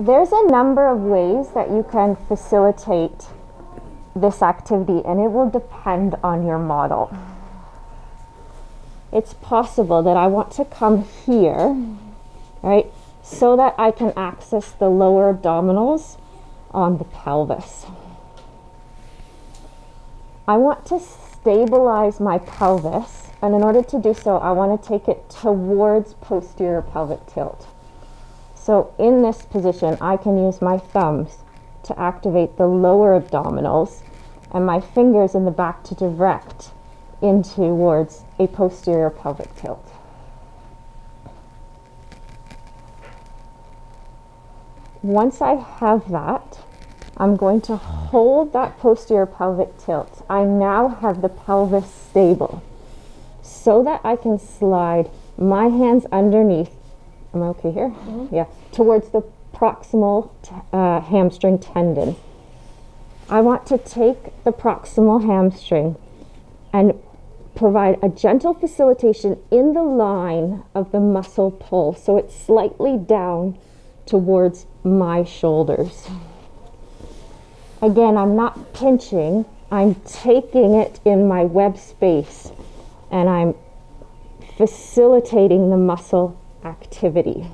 There's a number of ways that you can facilitate this activity, and it will depend on your model. It's possible that I want to come here, right, so that I can access the lower abdominals on the pelvis. I want to stabilize my pelvis, and in order to do so, I want to take it towards posterior pelvic tilt. So in this position, I can use my thumbs to activate the lower abdominals and my fingers in the back to direct in towards a posterior pelvic tilt. Once I have that, I'm going to hold that posterior pelvic tilt. I now have the pelvis stable so that I can slide my hands underneath. Am I okay here? Mm-hmm. Yeah, towards the proximal hamstring tendon. I want to take the proximal hamstring and provide a gentle facilitation in the line of the muscle pull, so it's slightly down towards my shoulders. Again, I'm not pinching, I'm taking it in my web space and I'm facilitating the muscle activity.